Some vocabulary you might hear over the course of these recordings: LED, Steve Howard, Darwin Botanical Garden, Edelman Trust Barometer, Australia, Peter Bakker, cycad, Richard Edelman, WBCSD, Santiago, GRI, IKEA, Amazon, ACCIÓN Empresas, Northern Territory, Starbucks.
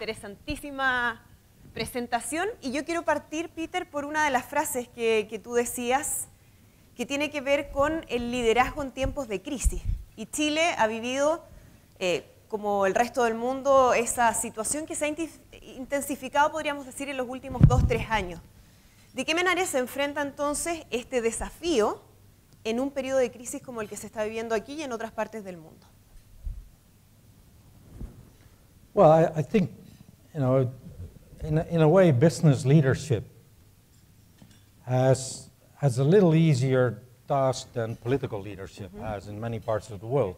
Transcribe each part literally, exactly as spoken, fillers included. interesantísima presentación. Y yo quiero partir, Peter, por una de las frases que, que tú decías, que tiene que ver con el liderazgo en tiempos de crisis. Y Chile ha vivido, eh, como el resto del mundo, esa situación que se ha intensificado, podríamos decir, en los últimos dos, tres años. ¿De qué manera se enfrenta entonces este desafío en un periodo de crisis como el que se está viviendo aquí y en otras partes del mundo? Well, I, I think, you know, in a, in a way, business leadership has has a little easier task than political leadership mm-hmm. has in many parts of the world,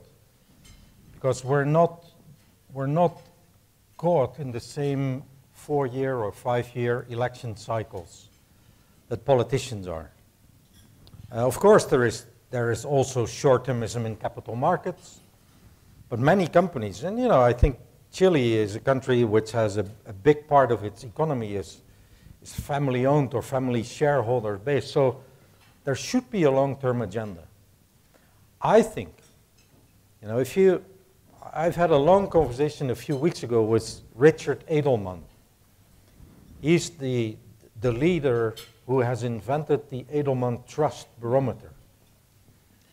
because we're not we're not caught in the same four-year or five-year election cycles that politicians are. Uh, of course, there is there is also short-termism in capital markets, but many companies, and you know, I think Chile is a country which has a, a big part of its economy is, is family-owned or family shareholder-based. So there should be a long-term agenda. I think, you know, if you, I've had a long conversation a few weeks ago with Richard Edelman. He's the, the leader who has invented the Edelman Trust Barometer.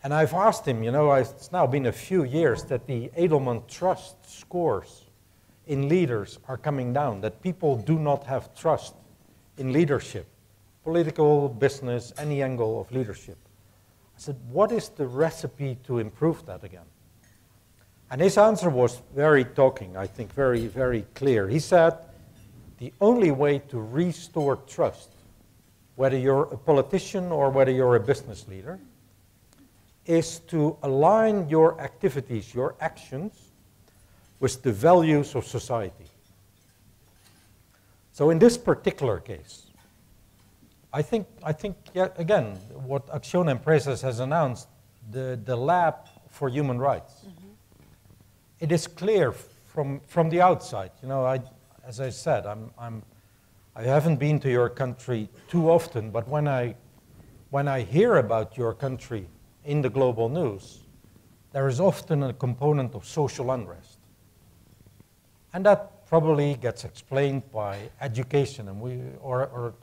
And I've asked him, you know, it's now been a few years that the Edelman Trust scores in leaders are coming down, that people do not have trust in leadership, political, business, any angle of leadership. I said, what is the recipe to improve that again? And his answer was very talking, I think, very, very clear. He said, the only way to restore trust, whether you're a politician or whether you're a business leader, is to align your activities, your actions, with the values of society. So in this particular case, I think, I think yet again, what Acción Empresas has announced, the, the lab for human rights, mm-hmm. it is clear from, from the outside. You know, I, as I said, I'm, I'm, I haven't been to your country too often, but when I, when I hear about your country in the global news, there is often a component of social unrest. And that probably gets explained by education and we, or, or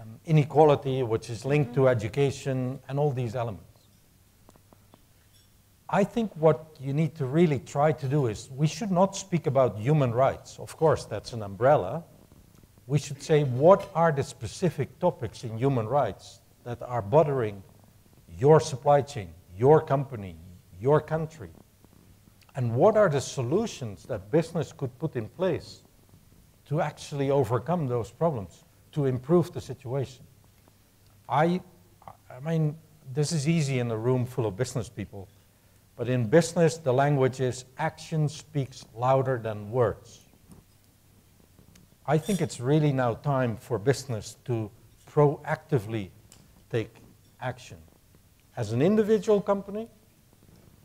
um, inequality, which is linked mm-hmm. to education and all these elements. I think what you need to really try to do is, we should not speak about human rights. Of course, that's an umbrella. We should say, what are the specific topics in human rights that are bothering your supply chain, your company, your country? And what are the solutions that business could put in place to actually overcome those problems, to improve the situation? I, I mean, this is easy in a room full of business people, but in business, the language is action speaks louder than words. I think it's really now time for business to proactively take action, as an individual company,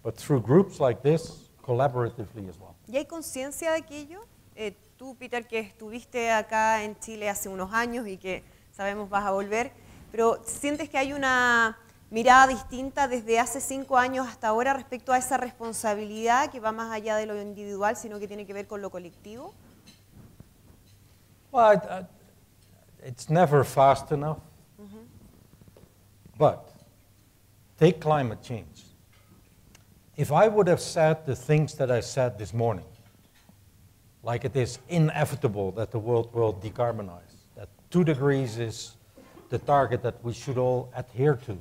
but through groups like this, collaboratively as well. ¿Y hay conciencia de aquello? Eh, tú, Peter, que estuviste acá en Chile hace unos años y que sabemos vas a volver, pero ¿sientes que hay una mirada distinta desde hace cinco años hasta ahora respecto a esa responsabilidad que va más allá de lo individual, sino que tiene que ver con lo colectivo? Well, I, I, it's never fast enough, mm-hmm. but take climate change. If I would have said the things that I said this morning, like it is inevitable that the world will decarbonize, that two degrees is the target that we should all adhere to,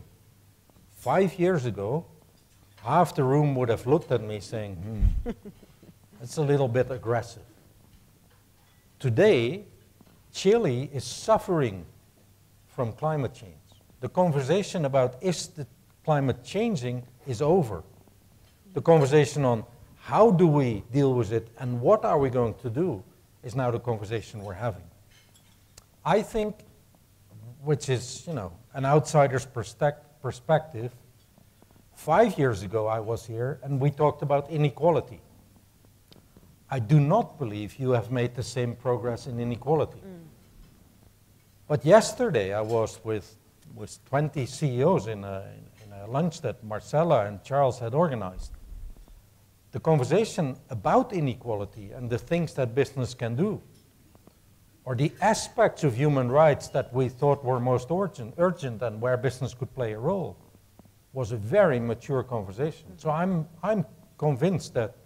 five years ago, half the room would have looked at me saying, hmm, that's a little bit aggressive. Today, Chile is suffering from climate change. The conversation about is the climate changing is over. The conversation on how do we deal with it and what are we going to do is now the conversation we're having. I think, which is, you know, an outsider's perspective, five years ago I was here and we talked about inequality. I do not believe you have made the same progress in inequality. Mm. But yesterday I was with, with twenty C E Os in a, in a lunch that Marcella and Charles had organized. the conversation about inequality and the things that business can do, or the aspects of human rights that we thought were most urgent, urgent and where business could play a role, was a very mature conversation. So I'm, I'm convinced that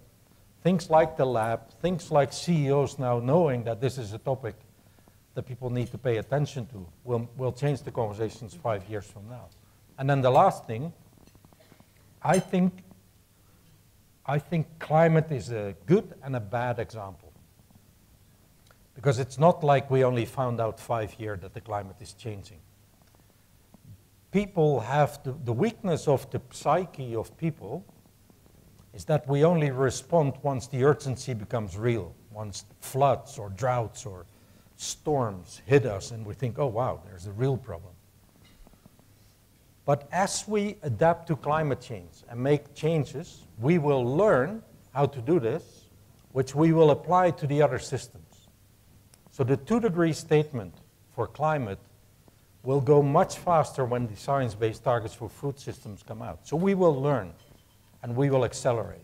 things like the lab, things like C E Os now knowing that this is a topic that people need to pay attention to, will, will change the conversations five years from now. And then the last thing, I think, I think climate is a good and a bad example. Because it's not like we only found out five years that the climate is changing. People have, the, the weakness of the psyche of people is that we only respond once the urgency becomes real, once floods or droughts or storms hit us and we think, oh wow, there's a real problem. But as we adapt to climate change and make changes, we will learn how to do this, which we will apply to the other systems. So the two-degree statement for climate will go much faster when the science-based targets for food systems come out. So we will learn and we will accelerate.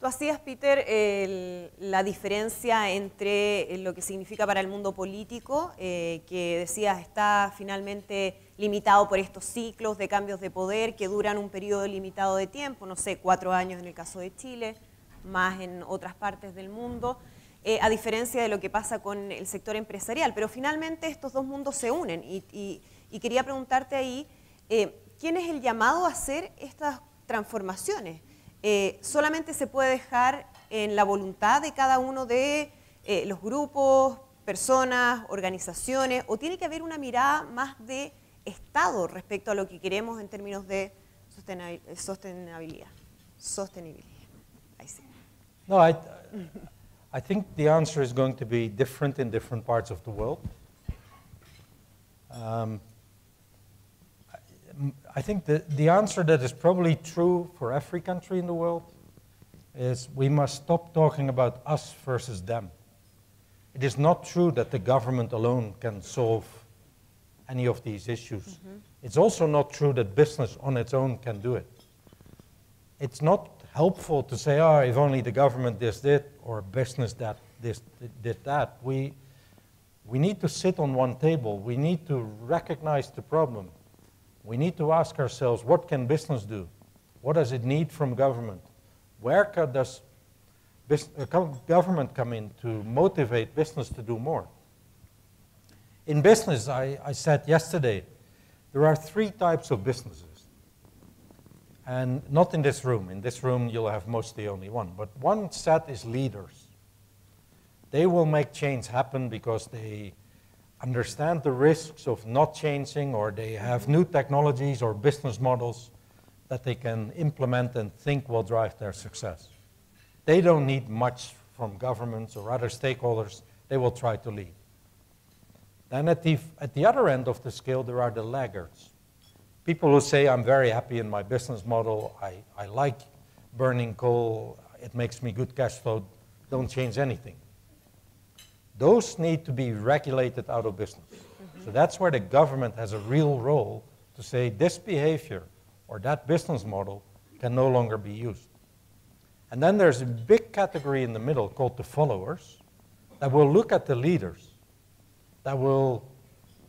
Tú hacías, Peter, el, la diferencia entre lo que significa para el mundo político, eh, que decías está finalmente limitado por estos ciclos de cambios de poder que duran un periodo limitado de tiempo, no sé, cuatro años en el caso de Chile, más en otras partes del mundo, eh, a diferencia de lo que pasa con el sector empresarial. Pero finalmente estos dos mundos se unen y, y, y quería preguntarte ahí, eh, ¿quién es el llamado a hacer estas transformaciones? Eh, solamente se puede dejar en la voluntad de cada uno de eh, los grupos, personas, organizaciones, o tiene que haber una mirada más de Estado respecto a lo que queremos en términos de sostenibilidad. Sostenibilidad. I see. No, I, I think the answer is going to be different in different parts of the world. Um, I think the, the answer that is probably true for every country in the world is we must stop talking about us versus them. It is not true that the government alone can solve any of these issues. Mm-hmm. It's also not true that business on its own can do it. It's not helpful to say, oh, if only the government this did or business that this did that. We, we need to sit on one table. We need to recognize the problem. We need to ask ourselves, what can business do? What does it need from government? Where can, does business, uh, government come in to motivate business to do more? In business, I, I said yesterday, there are three types of businesses. And not in this room. In this room, you'll have mostly only one. But one set is leaders. They will make change happen because they understand the risks of not changing, or they have new technologies or business models that they can implement and think will drive their success. They don't need much from governments or other stakeholders. They will try to lead. Then at the, at the other end of the scale, there are the laggards. People who say, I'm very happy in my business model. I, I like burning coal. It makes me good cash flow. Don't change anything. Those need to be regulated out of business. Mm-hmm. So that's where the government has a real role to say this behavior or that business model can no longer be used. And then there's a big category in the middle called the followers that will look at the leaders, that will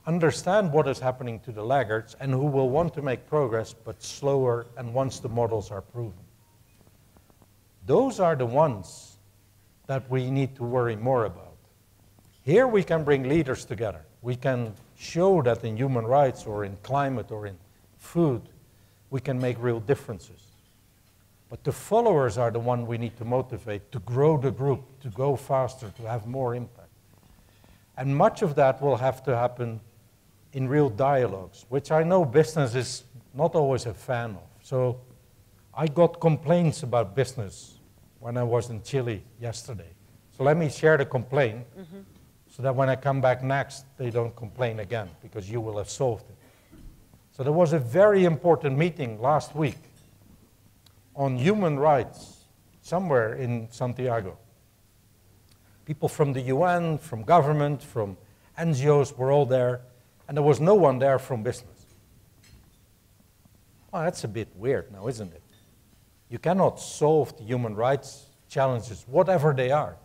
understand what is happening to the laggards and who will want to make progress but slower and once the models are proven. Those are the ones that we need to worry more about. Here we can bring leaders together. We can show that in human rights or in climate or in food, we can make real differences. But the followers are the one we need to motivate to grow the group, to go faster, to have more impact. And much of that will have to happen in real dialogues, which I know business is not always a fan of. So I got complaints about business when I was in Chile yesterday. So let me share the complaint. Mm-hmm. So that when I come back next, they don't complain again, because you will have solved it. So there was a very important meeting last week on human rights somewhere in Santiago. People from the U N, from government, from N G Os were all there, and there was no one there from business. Well, that's a bit weird now, isn't it? You cannot solve the human rights challenges, whatever they are,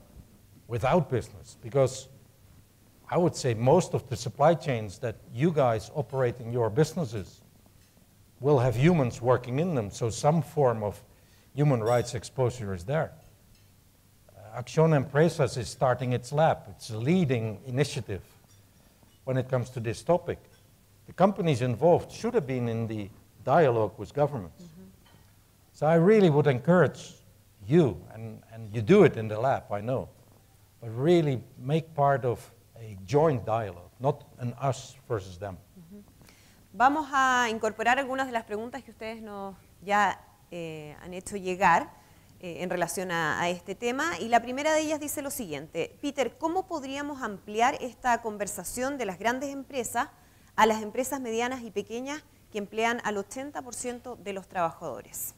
without business, because I would say most of the supply chains that you guys operate in your businesses will have humans working in them, so some form of human rights exposure is there. Uh, ACCIÓN Empresas is starting its lab. It's a leading initiative when it comes to this topic. The companies involved should have been in the dialogue with governments. Mm-hmm. So I really would encourage you, and, and you do it in the lab, I know, but really make part of a joint dialogue, not an us versus them. Uh-huh. Vamos a incorporar algunas de las preguntas que ustedes nos ya eh, han hecho llegar eh, en relación a, a este tema, y la primera de ellas dice lo siguiente: Peter, ¿cómo podríamos ampliar esta conversación de las grandes empresas a las empresas medianas y pequeñas que emplean al ochenta por ciento de los trabajadores?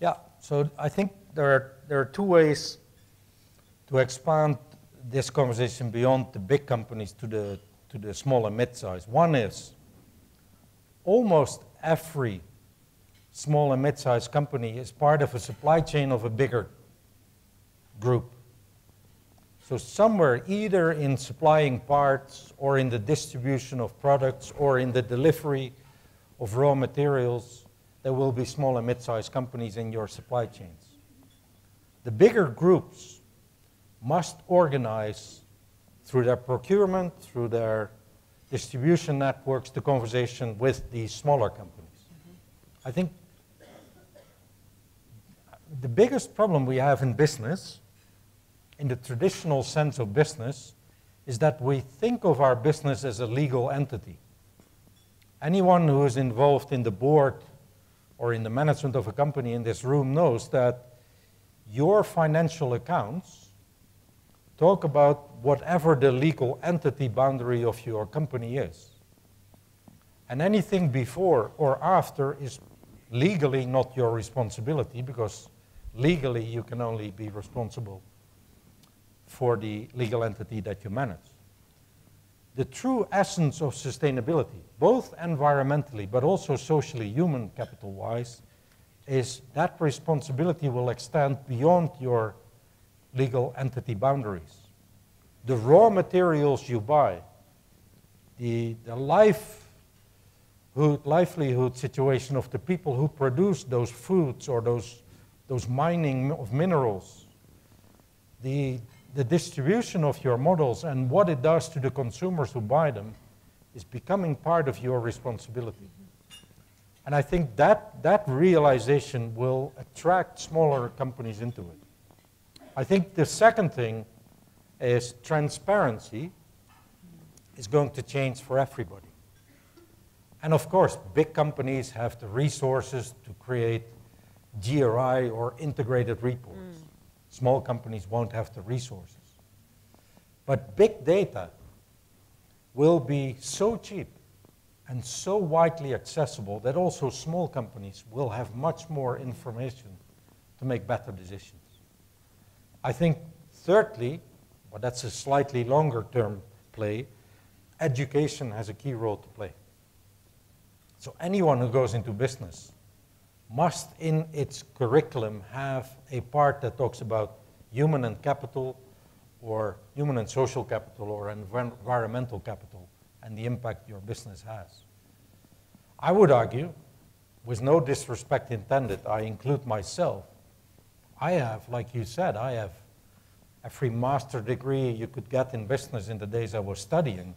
Yeah, so I think there are, there are two ways to expand this conversation beyond the big companies to the, to the small and mid-size. One is, almost every small and mid-sized company is part of a supply chain of a bigger group. So somewhere, either in supplying parts, or in the distribution of products, or in the delivery of raw materials, there will be small and mid-sized companies in your supply chains. The bigger groups must organize through their procurement, through their distribution networks, the conversation with the smaller companies. Mm-hmm. I think the biggest problem we have in business, in the traditional sense of business, is that we think of our business as a legal entity. Anyone who is involved in the board or in the management of a company in this room knows that your financial accounts talk about whatever the legal entity boundary of your company is. And anything before or after is legally not your responsibility, because legally you can only be responsible for the legal entity that you manage. The true essence of sustainability, both environmentally but also socially, human capital-wise, is that responsibility will extend beyond your legal entity boundaries. The raw materials you buy, the, the livelihood, livelihood situation of the people who produce those foods or those, those mining of minerals, the, the distribution of your models and what it does to the consumers who buy them is becoming part of your responsibility. And I think that, that realization will attract smaller companies into it. I think the second thing is transparency is going to change for everybody. And of course, big companies have the resources to create G R I or integrated reports. Mm. Small companies won't have the resources. But big data will be so cheap and so widely accessible that also small companies will have much more information to make better decisions. I think, thirdly, well, that's a slightly longer-term play, education has a key role to play. So anyone who goes into business must, in its curriculum, have a part that talks about human and capital, or human and social capital, or environmental capital, and the impact your business has. I would argue, with no disrespect intended, I include myself, I have, like you said, I have every master degree you could get in business in the days I was studying.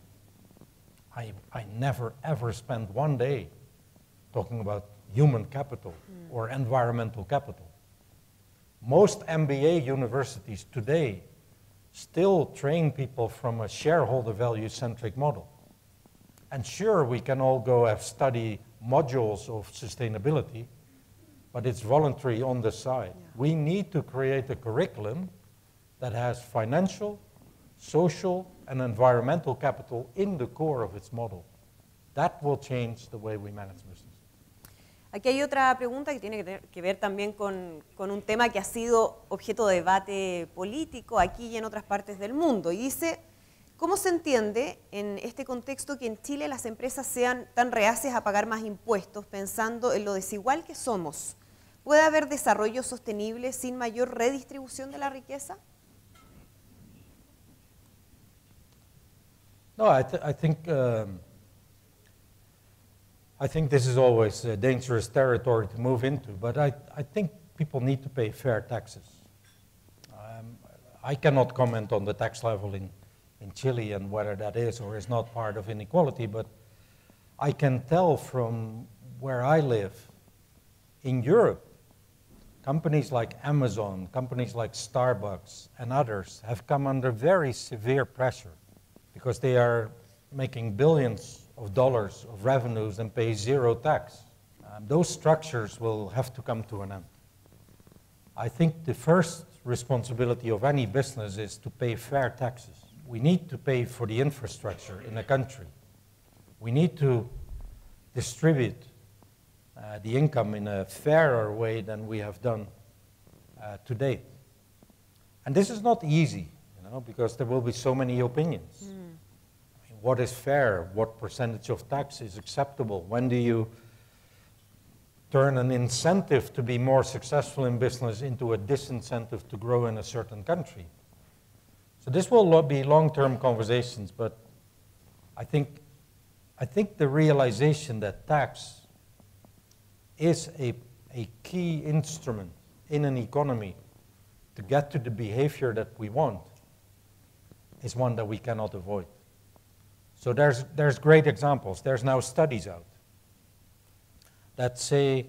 I, I never, ever spent one day talking about human capital mm. or environmental capital. Most M B A universities today still train people from a shareholder value-centric model. And sure, we can all go and study modules of sustainability, but it's voluntary on the side. Yeah. We need to create a curriculum that has financial, social, and environmental capital in the core of its model. That will change the way we manage business. Aquí hay otra pregunta que tiene que, tener, que ver también con, con un tema que ha sido objeto de debate político aquí y en otras partes del mundo. Y dice, ¿Cómo se entiende en este contexto que en Chile las empresas sean tan reacias a pagar más impuestos, pensando en lo desigual que somos? ¿Puede haber desarrollo sostenible sin mayor redistribución de la riqueza? No, I, th I think um, I think this is always a dangerous territory to move into. But I I think people need to pay fair taxes. Um, I cannot comment on the tax level in in Chile and whether that is or is not part of inequality. But I can tell from where I live in Europe, companies like Amazon, companies like Starbucks, and others have come under very severe pressure, because they are making billions of dollars of revenues and pay zero tax. Um, those structures will have to come to an end. I think the first responsibility of any business is to pay fair taxes. We need to pay for the infrastructure in a country. We need to distribute uh, the income in a fairer way than we have done uh, to date. And this is not easy, you know, because there will be so many opinions. Mm. What is fair? What percentage of tax is acceptable? When do you turn an incentive to be more successful in business into a disincentive to grow in a certain country? So this will be long-term conversations, but I think, I think the realization that tax is a, a key instrument in an economy to get to the behavior that we want is one that we cannot avoid. So there's, there's great examples. There's now studies out that say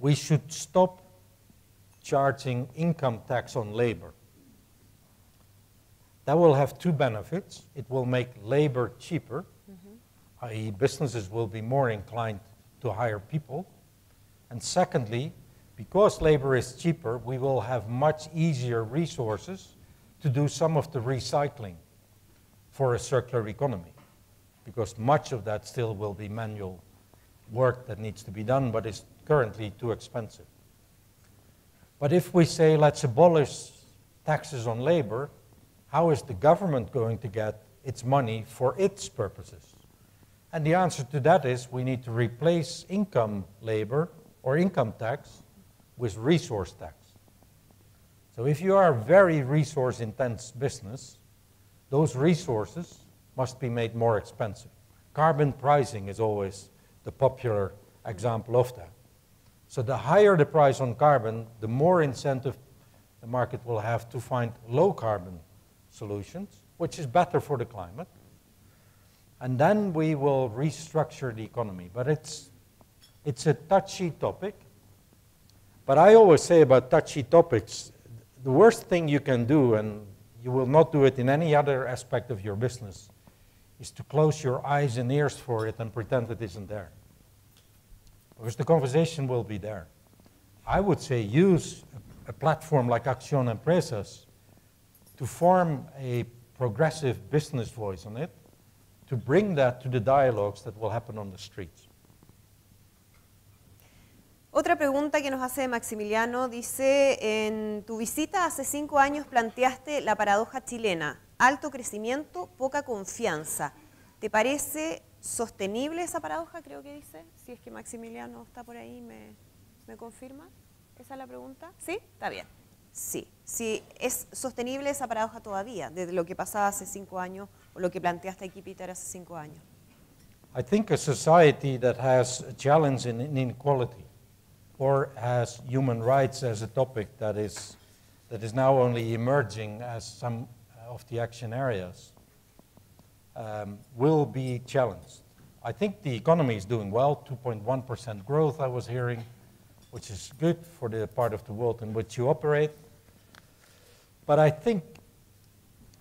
we should stop charging income tax on labor. That will have two benefits. It will make labor cheaper, mm-hmm. that is businesses will be more inclined to hire people. And secondly, because labor is cheaper, we will have much easier resources to do some of the recycling for a circular economy, because much of that still will be manual work that needs to be done, but is currently too expensive. But if we say, let's abolish taxes on labor, how is the government going to get its money for its purposes? And the answer to that is we need to replace income labor or income tax with resource tax. So if you are a very resource-intense business, those resources must be made more expensive. Carbon pricing is always the popular example of that. So the higher the price on carbon, the more incentive the market will have to find low carbon solutions, which is better for the climate. And then we will restructure the economy. But it's, it's a touchy topic. But I always say about touchy topics, the worst thing you can do, and you will not do it in any other aspect of your business, is to close your eyes and ears for it and pretend it isn't there. Because the conversation will be there. I would say use a platform like ACCIÓN Empresas to form a progressive business voice on it, to bring that to the dialogues that will happen on the streets. Otra pregunta que nos hace Maximiliano, dice, en tu visita hace cinco años planteaste la paradoja chilena, alto crecimiento, poca confianza. ¿Te parece sostenible esa paradoja? Creo que dice, si es que Maximiliano está por ahí, ¿me, me confirma? ¿Esa es la pregunta? ¿Sí? Está bien. Sí, sí, es sostenible esa paradoja todavía, desde lo que pasaba hace cinco años, o lo que planteaste aquí, Peter, hace cinco años. I think a society that has a challenge in inequality, or as human rights as a topic that is, that is now only emerging as some of the action areas, um, will be challenged. I think the economy is doing well, two point one percent growth I was hearing, which is good for the part of the world in which you operate. But I think,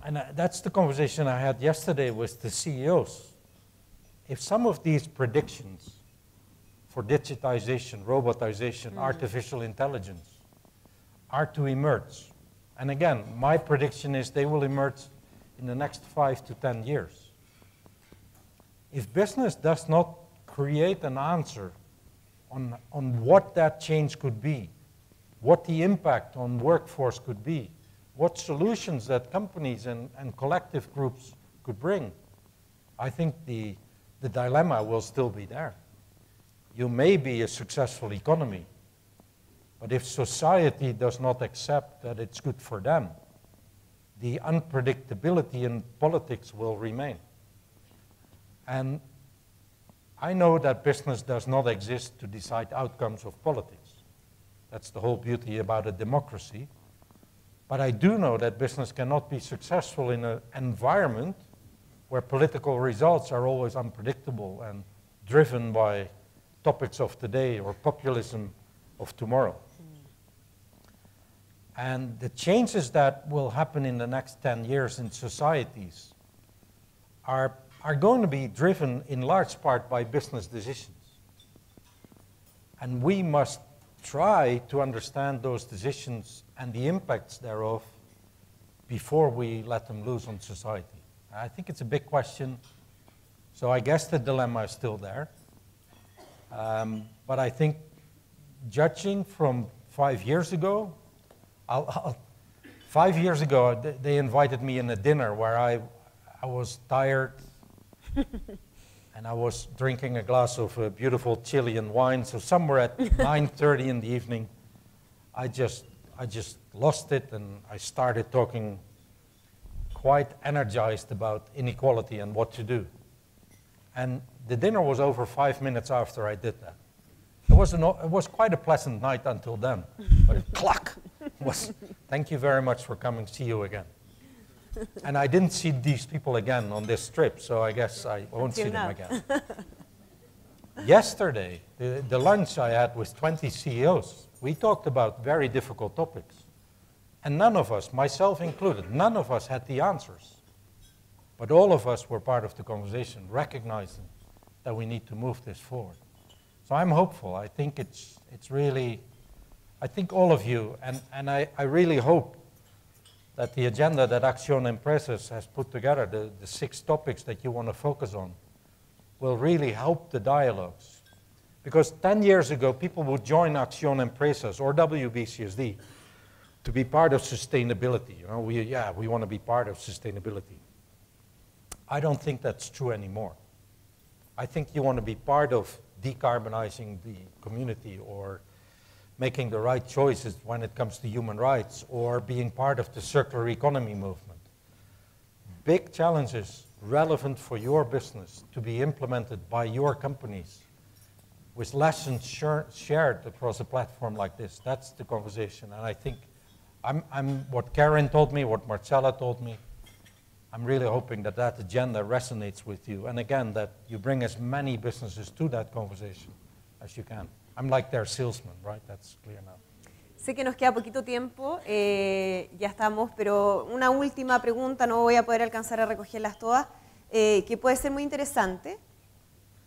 and that's the conversation I had yesterday with the C E Os, if some of these predictions for digitization, robotization, mm-hmm. artificial intelligence are to emerge. And again, my prediction is they will emerge in the next five to ten years. If business does not create an answer on, on what that change could be, what the impact on workforce could be, what solutions that companies and, and collective groups could bring. I think the, the dilemma will still be there. You may be a successful economy, but if society does not accept that it's good for them, the unpredictability in politics will remain. And I know that business does not exist to decide outcomes of politics. That's the whole beauty about a democracy. But I do know that business cannot be successful in an environment where political results are always unpredictable and driven by topics of today or populism of tomorrow. And the changes that will happen in the next ten years in societies are, are going to be driven in large part by business decisions. And we must try to understand those decisions and the impacts thereof before we let them loose on society. I think it's a big question. So I guess the dilemma is still there. Um, but I think judging from five years ago, I'll, I'll, five years ago, they invited me in a dinner where I, I was tired and I was drinking a glass of a beautiful Chilean wine. So somewhere at nine thirty in the evening, I just, I just lost it and I started talking quite energized about inequality and what to do. And the dinner was over five minutes after I did that. It was, an, it was quite a pleasant night until then, but it cluck. Was, thank you very much for coming, see you again. And I didn't see these people again on this trip, so I guess I won't see them again. Yesterday, the, the lunch I had with twenty C E Os, we talked about very difficult topics. And none of us, myself included, none of us had the answers. But all of us were part of the conversation, recognizing that we need to move this forward. So I'm hopeful. I think it's, it's really... I think all of you, and, and I, I really hope that the agenda that Acción Empresas has put together, the, the six topics that you want to focus on, will really help the dialogues. Because ten years ago, people would join Acción Empresas or W B C S D to be part of sustainability. You know, we, yeah, we want to be part of sustainability. I don't think that's true anymore. I think you want to be part of decarbonizing the community or making the right choices when it comes to human rights or being part of the circular economy movement. Big challenges relevant for your business to be implemented by your companies with lessons shared across a platform like this. That's the conversation. And I think I'm, I'm, what Karen told me, what Marcella told me, I'm really hoping that that agenda resonates with you. And again, that you bring as many businesses to that conversation as you can. I'm like their salesman, right? That's clear now. Sé que nos queda poquito tiempo, eh, ya estamos, pero una última pregunta, no voy a poder alcanzar a recogerlas todas, eh, que puede ser muy interesante.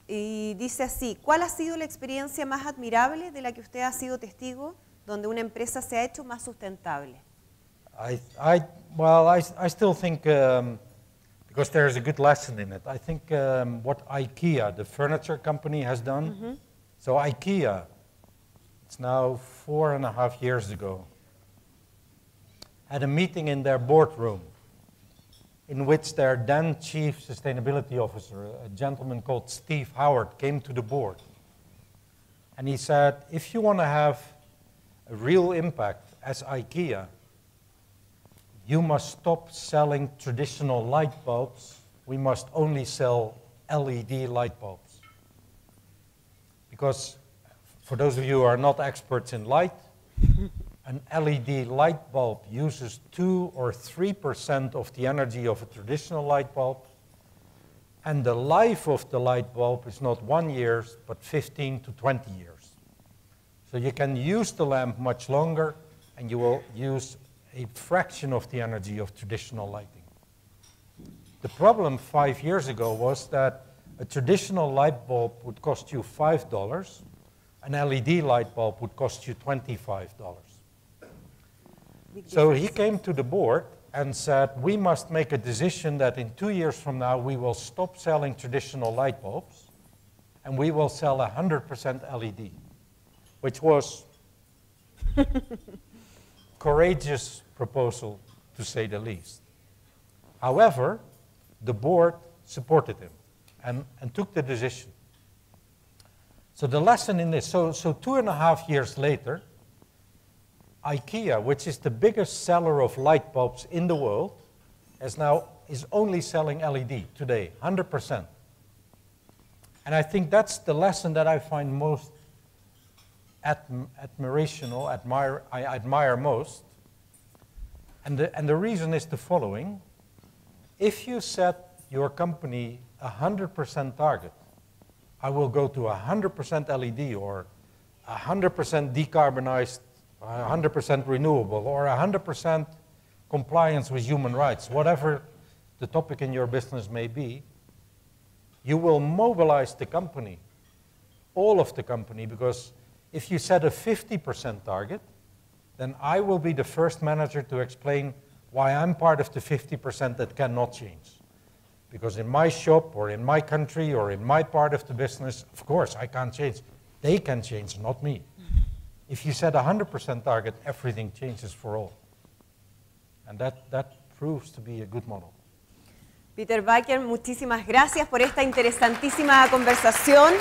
Y dice así, ¿cuál ha sido la experiencia más admirable de la que usted ha sido testigo, donde una empresa se ha hecho más sustentable? I, I, well, I, I still think, um, because there is a good lesson in it, I think um, what IKEA, the furniture company, has done, mm-hmm. So IKEA, it's now four and a half years ago, had a meeting in their boardroom in which their then chief sustainability officer, a gentleman called Steve Howard, came to the board. And he said, if you want to have a real impact as IKEA, you must stop selling traditional light bulbs. We must only sell L E D light bulbs. Because for those of you who are not experts in light, an L E D light bulb uses two or three percent of the energy of a traditional light bulb. And the life of the light bulb is not one year, but fifteen to twenty years. So you can use the lamp much longer, and you will use a fraction of the energy of traditional lighting. The problem five years ago was that a traditional light bulb would cost you five dollars. An L E D light bulb would cost you twenty-five dollars. So he came to the board and said, we must make a decision that in two years from now, we will stop selling traditional light bulbs, and we will sell one hundred percent L E D, which was a courageous proposal, to say the least. However, the board supported him and, and took the decision. So the lesson in this, so, so two and a half years later, IKEA, which is the biggest seller of light bulbs in the world, is now is only selling L E D today, one hundred percent. And I think that's the lesson that I find most adm admirational, admire, I admire most. And the, and the reason is the following. If you set your company a one hundred percent target, I will go to one hundred percent L E D or one hundred percent decarbonized, one hundred percent renewable, or one hundred percent compliance with human rights, whatever the topic in your business may be, you will mobilize the company, all of the company, because if you set a fifty percent target, then I will be the first manager to explain why I'm part of the fifty percent that cannot change. Because in my shop, or in my country, or in my part of the business, of course, I can't change. They can change, not me. If you set a one hundred percent target, everything changes for all. And that, that proves to be a good model. Peter Bakker, muchísimas gracias por esta interesantísima conversación.